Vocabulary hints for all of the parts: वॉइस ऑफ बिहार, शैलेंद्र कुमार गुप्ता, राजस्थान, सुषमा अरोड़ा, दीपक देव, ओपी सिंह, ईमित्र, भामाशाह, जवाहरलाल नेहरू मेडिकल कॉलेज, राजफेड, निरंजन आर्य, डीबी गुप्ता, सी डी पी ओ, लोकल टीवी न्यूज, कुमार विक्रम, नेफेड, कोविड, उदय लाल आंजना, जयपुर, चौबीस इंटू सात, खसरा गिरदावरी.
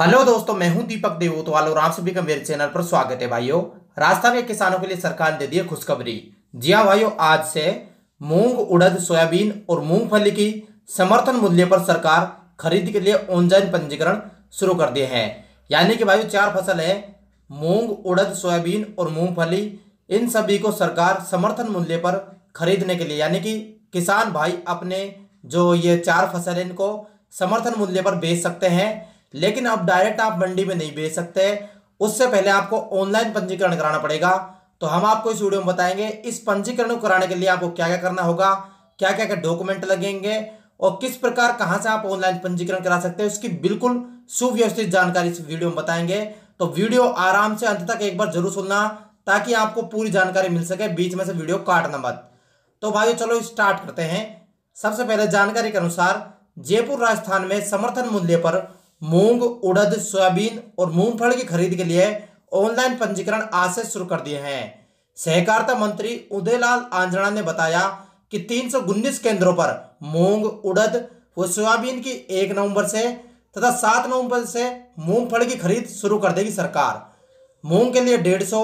Hello दोस्तों, मैं हूं दीपक देव तो आलो राम सभी का मेरे चैनल पर स्वागत है। भाइयों, राजस्थान के किसानों के लिए सरकार ने दे दी है खुशखबरी। जी हां भाइयों, आज से मूंग, उड़द, सोयाबीन और मूंगफली की समर्थन मूल्य पर सरकार खरीद के लिए ऑनलाइन पंजीकरण शुरू कर दिए हैं। यानी कि भाइयों, चार फसल है मूंग, उड़द, सोयाबीन और मूंगफली, इन सभी को सरकार समर्थन मूल्य पर खरीदने के लिए, यानी कि किसान भाई अपने जो ये चार फसल है इनको समर्थन मूल्य पर बेच सकते हैं। लेकिन अब डायरेक्ट आप मंडी में नहीं बेच सकते, उससे पहले आपको ऑनलाइन पंजीकरण कराना पड़ेगा। तो हम आपको इस वीडियो में बताएंगे इस पंजीकरण को कराने के लिए आपको क्या क्या करना होगा, क्या क्या क्या डॉक्यूमेंट लगेंगे और किस प्रकार कहां से आप ऑनलाइन पंजीकरण करा सकते हैं, उसकी बिल्कुल सुव्यवस्थित जानकारी इस वीडियो में बताएंगे। तो वीडियो आराम से अंत तक एक बार जरूर सुनना ताकि आपको पूरी जानकारी मिल सके, बीच में से वीडियो काटना मत। तो भाइयों चलो स्टार्ट करते हैं। सबसे पहले जानकारी के अनुसार जयपुर राजस्थान में समर्थन मूल्य पर मूंग, उड़द, सोयाबीन और मूंगफली की खरीद के लिए ऑनलाइन पंजीकरण आज से शुरू कर दिए हैं। सहकारिता मंत्री उदय लाल आंजना ने बताया कि 319 केंद्रों पर मूंग, उड़द व सोयाबीन की 1 नवंबर से तथा 7 नवंबर से मूंगफली की खरीद शुरू कर देगी सरकार। मूंग के लिए 150,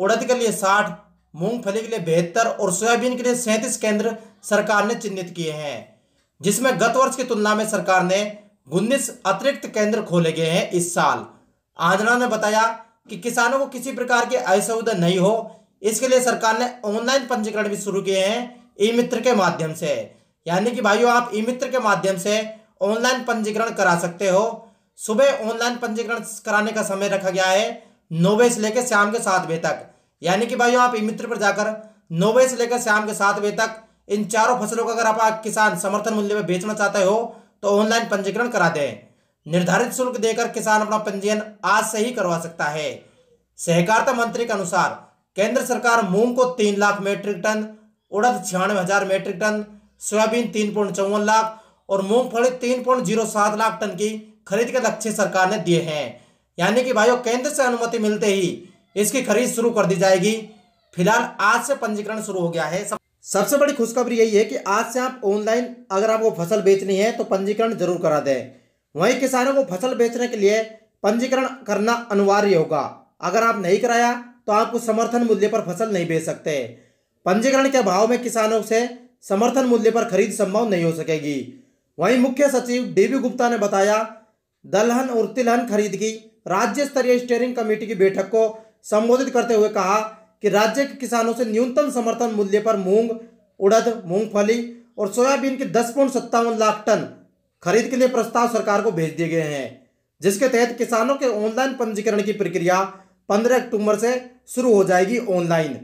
उड़द के लिए 60, मूंगफली के लिए 72 और सोयाबीन के लिए 37 केंद्र सरकार ने चिन्हित किए हैं, जिसमें गत वर्ष की तुलना में सरकार ने 19 अतिरिक्त केंद्र खोले गए हैं इस साल। आंजना ने बताया कि किसानों को किसी प्रकार की असुविधा नहीं हो, इसके लिए सरकार ने ऑनलाइन पंजीकरण भी शुरू किए हैं ईमित्र के माध्यम से। यानी कि भाइयों, आप ईमित्र के माध्यम से ऑनलाइन पंजीकरण करा सकते हो। सुबह ऑनलाइन पंजीकरण कराने का समय रखा गया है 9 बजे से लेकर शाम के 7 बजे तक। यानी कि भाइयों, आप ईमित्र पर जाकर 9 बजे से लेकर शाम के 7 बजे तक इन चारों फसलों का अगर आप किसान समर्थन मूल्य में बेचना चाहते हो तो ऑनलाइन पंजीकरण करा दें। निर्धारित शुल्क देकर किसान अपना पंजीयन आज से ही करवा सकता है। सहकारिता मंत्री के अनुसार केंद्र सरकार मूंग को 3 लाख मीट्रिक टन, उड़द 96,000 मीट्रिक टन, सोयाबीन 3.54 लाख और मूंगफली 3.07 लाख टन की खरीद के लक्ष्य सरकार ने दिए हैं। यानी कि भाइयों, केंद्र से अनुमति मिलते ही इसकी खरीद शुरू कर दी जाएगी। फिलहाल आज से पंजीकरण शुरू हो गया है। सबसे बड़ी खुशखबरी यही है कि आज से आप ऑनलाइन अगर आपको फसल बेचनी है तो पंजीकरण जरूर करा दें। वहीं किसानों को फसल बेचने के लिए पंजीकरण करना अनिवार्य होगा। अगर आप नहीं कराया तो आपको समर्थन मूल्य पर फसल नहीं बेच सकते। पंजीकरण के अभाव में किसानों से समर्थन मूल्य पर खरीद संभव नहीं हो सकेगी। वहीं मुख्य सचिव डीबी गुप्ता ने बताया, दलहन और तिलहन खरीद की राज्य स्तरीय स्टीयरिंग कमेटी की बैठक को संबोधित करते हुए कहा कि राज्य के किसानों से न्यूनतम समर्थन मूल्य पर मूंग, उड़द, मूंगफली और सोयाबीन के 10.57 लाख टन खरीद के लिए प्रस्ताव सरकार को भेज दिए गए हैं, जिसके तहत किसानों के ऑनलाइन पंजीकरण की प्रक्रिया 15 अक्टूबर से शुरू हो जाएगी ऑनलाइन,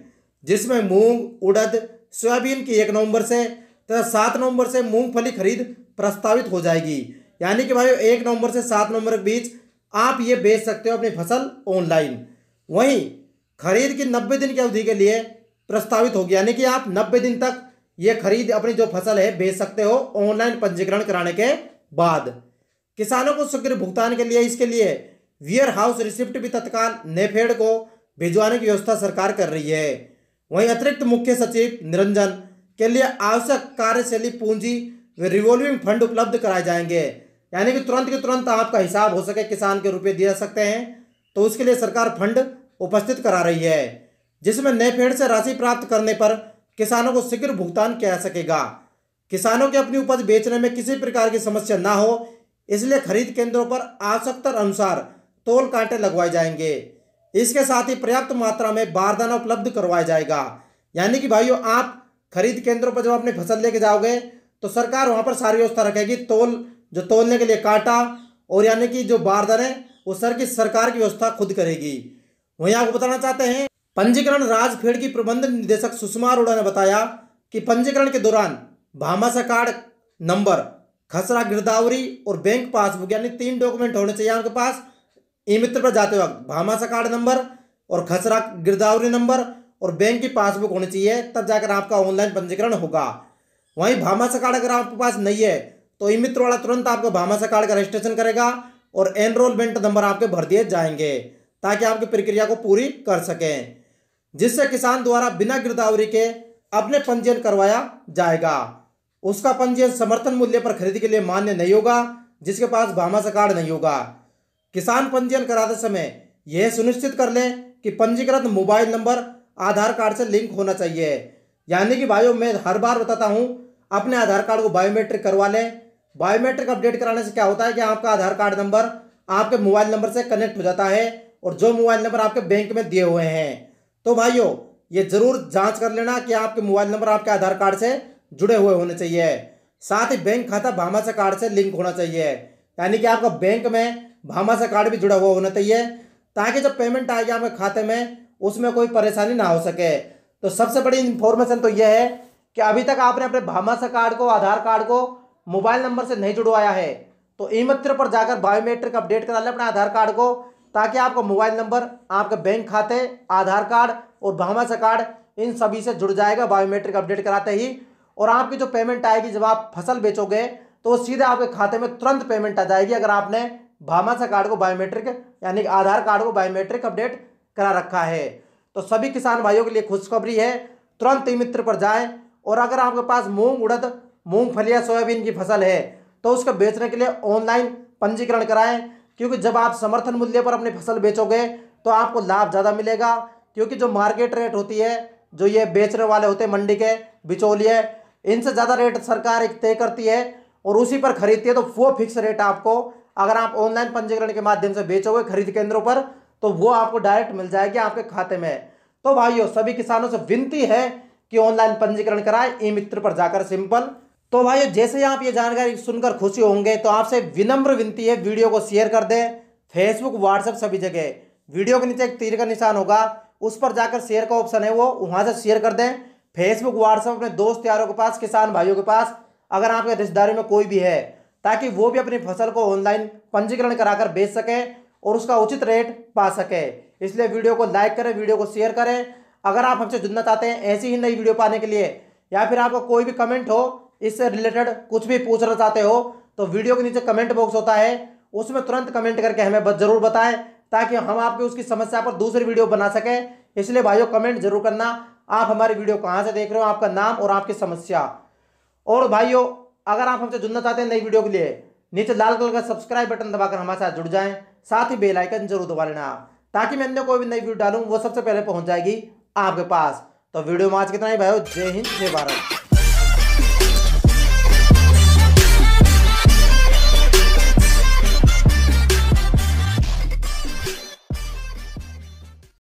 जिसमें मूंग, उड़द, सोयाबीन की 1 नवंबर से तथा 7 नवंबर से मूंगफली खरीद प्रस्तावित हो जाएगी। यानी कि भाइयों, 1 नवंबर से 7 नवंबर के बीच आप ये बेच सकते हो अपनी फसल ऑनलाइन। वहीं खरीद की 90 दिन की अवधि के लिए प्रस्तावित होगी, यानी कि आप 90 दिन तक ये खरीद अपनी जो फसल है बेच सकते हो। ऑनलाइन पंजीकरण कराने के बाद किसानों को शीघ्र भुगतान के लिए इसके लिए वेयर हाउस रिसिप्ट भी तत्काल नेफेड को भिजवाने की व्यवस्था सरकार कर रही है। वहीं अतिरिक्त मुख्य सचिव निरंजन के लिए आवश्यक कार्यशैली पूंजी व रिवॉल्विंग फंड उपलब्ध कराए जाएंगे, यानी कि तुरंत के तुरंत आपका हिसाब हो सके, किसान के रुपये दिए जा सकते हैं। तो उसके लिए सरकार फंड उपस्थित करा रही है, जिसमें नेफेड से राशि प्राप्त करने पर किसानों को शीघ्र भुगतान किया जा सकेगा। किसानों के अपनी उपज बेचने में किसी प्रकार की समस्या ना हो, इसलिए खरीद केंद्रों पर आवश्यकता अनुसार तोल कांटे लगवाए जाएंगे। इसके साथ ही पर्याप्त मात्रा में बारदाना उपलब्ध करवाया जाएगा। यानी कि भाइयों, आप खरीद केंद्रों पर जब अपनी फसल लेके जाओगे तो सरकार वहाँ पर सारी व्यवस्था रखेगी। तोल जो तोलने के लिए कांटा और यानी कि जो बारदाने वो सरकार की व्यवस्था खुद करेगी। वहीं आपको बताना चाहते हैं, पंजीकरण राजफेड की प्रबंध निदेशक सुषमा अरोड़ा ने बताया कि पंजीकरण के दौरान भामाशाह कार्ड नंबर, खसरा गिरदावरी और बैंक पासबुक, यानी 3 डॉक्यूमेंट होने चाहिए आपके पास। ईमित्र पर जाते वक्त भामाशाह कार्ड नंबर और खसरा गिरदावरी नंबर और बैंक की पासबुक होनी चाहिए, तब जाकर आपका ऑनलाइन पंजीकरण होगा। वहीं भामाशाह कार्ड अगर आपके पास नहीं है तो ईमित्र वाला तुरंत आपका भामाशाह कार्ड का रजिस्ट्रेशन करेगा और एनरोलमेंट नंबर आपके भर दिए जाएंगे ताकि आपकी प्रक्रिया को पूरी कर सकें, जिससे किसान द्वारा बिना गिरदावरी के अपने पंजीयन करवाया जाएगा। उसका पंजीयन समर्थन मूल्य पर खरीद के लिए मान्य नहीं होगा जिसके पास भामाशाह कार्ड नहीं होगा। किसान पंजीयन कराते समय यह सुनिश्चित कर लें कि पंजीकृत मोबाइल नंबर आधार कार्ड से लिंक होना चाहिए। यानी कि भाइयों मैं हर बार बताता हूं, अपने आधार कार्ड को बायोमेट्रिक करवा लें। बायोमेट्रिक अपडेट कराने से क्या होता है कि आपका आधार कार्ड नंबर आपके मोबाइल नंबर से कनेक्ट हो जाता है और जो मोबाइल नंबर आपके बैंक में दिए हुए हैं। तो भाइयों ये जरूर जांच कर लेना कि आपके मोबाइल नंबर आपके आधार कार्ड से जुड़े हुए होने चाहिए। साथ ही बैंक खाता भामाशाह कार्ड से लिंक होना चाहिए, यानी कि आपका बैंक में भामाशाह कार्ड भी जुड़ा हुआ होना चाहिए, ताकि जब पेमेंट आएगी आपके खाते में उसमें कोई परेशानी ना हो सके। तो सबसे बड़ी इन्फॉर्मेशन तो यह है कि अभी तक आपने अपने भामाशाह कार्ड को, आधार कार्ड को मोबाइल नंबर से नहीं जुड़वाया है तो ईमित्र पर जाकर बायोमेट्रिक अपडेट करा लें अपना आधार कार्ड को, ताकि आपका मोबाइल नंबर आपके बैंक खाते, आधार कार्ड और भामाशाह कार्ड इन सभी से जुड़ जाएगा बायोमेट्रिक अपडेट कराते ही। और आपकी जो पेमेंट आएगी जब आप फसल बेचोगे तो सीधे आपके खाते में तुरंत पेमेंट आ जाएगी, अगर आपने भामाशाह कार्ड को बायोमेट्रिक यानी कि आधार कार्ड को बायोमेट्रिक अपडेट करा रखा है। तो सभी किसान भाइयों के लिए खुशखबरी है, तुरंत ईमित्र पर जाएं और अगर आपके पास मूंग, उड़द, मूंगफली या सोयाबीन की फसल है तो उसको बेचने के लिए ऑनलाइन पंजीकरण कराएं, क्योंकि जब आप समर्थन मूल्य पर अपनी फसल बेचोगे तो आपको लाभ ज़्यादा मिलेगा। क्योंकि जो मार्केट रेट होती है, जो ये बेचने वाले होते हैं मंडी के बिचौलिए, इनसे ज़्यादा रेट सरकार एक तय करती है और उसी पर खरीदती है। तो वो फिक्स रेट आपको अगर आप ऑनलाइन पंजीकरण के माध्यम से बेचोगे खरीद केंद्रों पर तो वो आपको डायरेक्ट मिल जाएगी आपके खाते में। तो भाइयों सभी किसानों से विनती है कि ऑनलाइन पंजीकरण कराएं ई-मित्र पर जाकर सिंपल। तो भाइयों जैसे ही आप ये जानकारी सुनकर खुशी होंगे तो आपसे विनम्र विनती है वीडियो को शेयर कर दें, फेसबुक, व्हाट्सएप सभी जगह। वीडियो के नीचे एक तीर का निशान होगा, उस पर जाकर शेयर का ऑप्शन है, वो वहाँ से शेयर कर दें फेसबुक, व्हाट्सएप, अपने दोस्त यारों के पास, किसान भाइयों के पास, अगर आपके रिश्तेदारी में कोई भी है, ताकि वो भी अपनी फसल को ऑनलाइन पंजीकरण कराकर बेच सके और उसका उचित रेट पा सके। इसलिए वीडियो को लाइक करें, वीडियो को शेयर करें। अगर आप हमसे जुड़ना चाहते हैं ऐसी ही नई वीडियो पाने के लिए, या फिर आपका कोई भी कमेंट हो, इससे रिलेटेड कुछ भी पूछना चाहते हो, तो वीडियो के नीचे कमेंट बॉक्स होता है, उसमें तुरंत कमेंट करके हमें जरूर बताएं, ताकि हम आपकी उसकी समस्या पर दूसरी वीडियो बना सकें। इसलिए भाइयों कमेंट जरूर करना आप हमारी वीडियो कहाँ से देख रहे हो, आपका नाम और आपकी समस्या। और भाइयों अगर आप हमसे जुड़ना चाहते हैं नई वीडियो के लिए, नीचे लाल कलर का सब्सक्राइब बटन दबाकर हमारे साथ जुड़ जाएं, साथ ही बेल आइकन जरूर दबा लेना ताकि मैं कोई भी नई वीडियो डालूं वो सबसे पहले पहुंच जाएगी आपके पास। तो वीडियो में आज कितना ही भाइयों, जय हिंद, जय भारत।